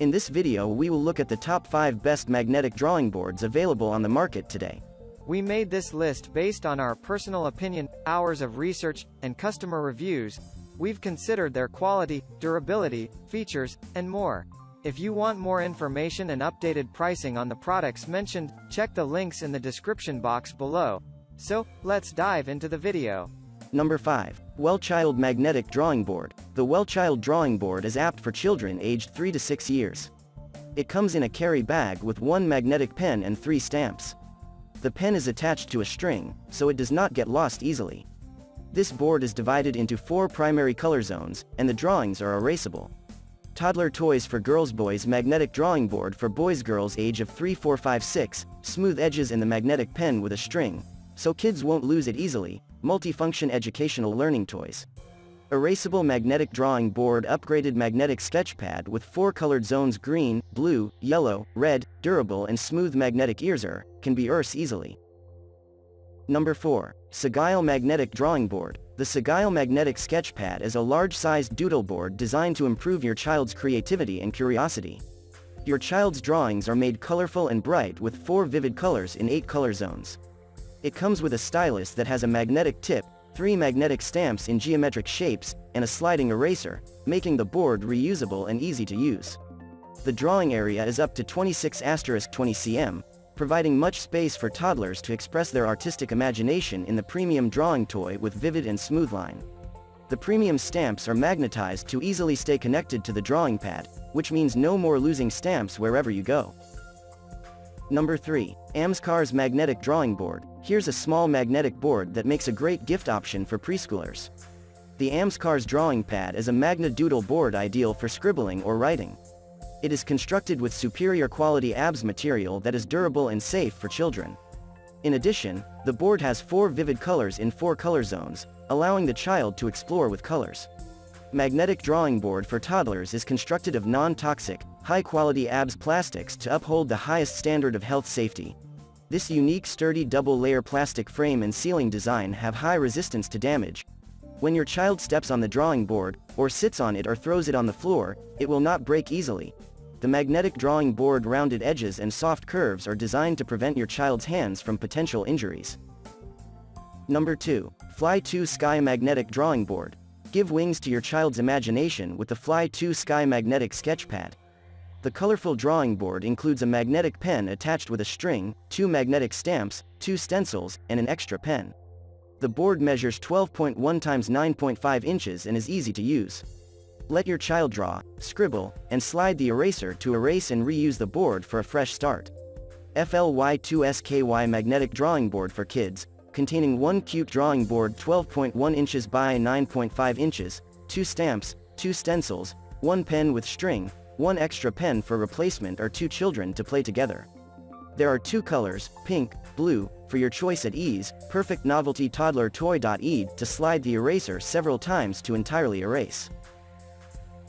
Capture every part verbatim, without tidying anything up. In this video we will look at the top five best magnetic drawing boards available on the market today. We made this list based on our personal opinion, hours of research, and customer reviews. We've considered their quality, durability, features, and more. If you want more information and updated pricing on the products mentioned, check the links in the description box below. So, let's dive into the video. Number five. Wellchild Magnetic Drawing Board. The Wellchild Drawing Board is apt for children aged three to six years. It comes in a carry bag with one magnetic pen and three stamps. The pen is attached to a string, so it does not get lost easily. This board is divided into four primary color zones, and the drawings are erasable. Toddler Toys for Girls. Boys Magnetic Drawing Board for boys. Girls age of three, four, five, six, smooth edges and the magnetic pen with a string, so kids won't lose it easily. Multifunction Educational Learning Toys. Erasable Magnetic Drawing Board. Upgraded Magnetic Sketchpad with four colored zones: green, blue, yellow, red. Durable and smooth magnetic eraser, can be erased easily. Number four. Sgile Magnetic Drawing Board. The Sgile Magnetic Sketchpad is a large-sized doodle board designed to improve your child's creativity and curiosity. Your child's drawings are made colorful and bright with four vivid colors in eight color zones. It comes with a stylus that has a magnetic tip, three magnetic stamps in geometric shapes, and a sliding eraser, making the board reusable and easy to use. The drawing area is up to twenty-six by twenty centimeters, providing much space for toddlers to express their artistic imagination in the premium drawing toy with vivid and smooth line. The premium stamps are magnetized to easily stay connected to the drawing pad, which means no more losing stamps wherever you go. Number three. Amzcars Magnetic Drawing Board. Here's a small magnetic board that makes a great gift option for preschoolers. The Amzcars drawing pad is a magna doodle board ideal for scribbling or writing. It is constructed with superior quality A B S material that is durable and safe for children. In addition, the board has four vivid colors in four color zones, allowing the child to explore with colors. Magnetic Drawing Board for toddlers is constructed of non-toxic, high-quality A B S plastics to uphold the highest standard of health safety. This unique sturdy double-layer plastic frame and ceiling design have high resistance to damage. When your child steps on the drawing board, or sits on it or throws it on the floor, it will not break easily. The magnetic drawing board rounded edges and soft curves are designed to prevent your child's hands from potential injuries. Number two. Fly two sky Magnetic Drawing Board. Give wings to your child's imagination with the Fly two sky Magnetic Sketchpad. The colorful drawing board includes a magnetic pen attached with a string, two magnetic stamps, two stencils, and an extra pen. The board measures twelve point one by nine point five inches and is easy to use. Let your child draw, scribble, and slide the eraser to erase and reuse the board for a fresh start. Fly two sky Magnetic Drawing Board for Kids, containing one cute drawing board twelve point one inches by nine point five inches, two stamps, two stencils, one pen with string, one extra pen for replacement or two children to play together. There are two colors, pink, blue, for your choice at ease. Perfect novelty toddler toy. To slide the eraser several times to entirely erase.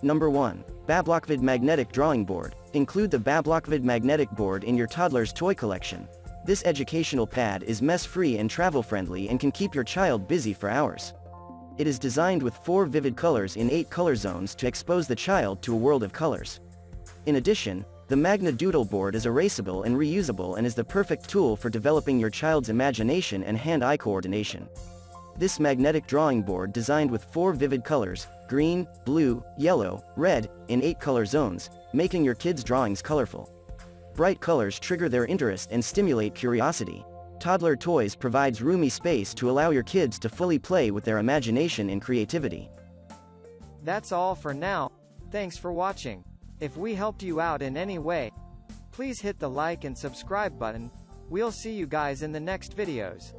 Number one. Bablocvid Magnetic Drawing Board. Include the Bablocvid magnetic board in your toddler's toy collection. This educational pad is mess-free and travel-friendly and can keep your child busy for hours. It is designed with four vivid colors in eight color zones to expose the child to a world of colors. In addition, the Magna Doodle board is erasable and reusable and is the perfect tool for developing your child's imagination and hand-eye coordination. This magnetic drawing board designed with four vivid colors, green, blue, yellow, red, in eight color zones, making your kids' drawings colorful. Bright colors trigger their interest and stimulate curiosity. Toddler Toys provides roomy space to allow your kids to fully play with their imagination and creativity. That's all for now. Thanks for watching. If we helped you out in any way, please hit the like and subscribe button. We'll see you guys in the next videos.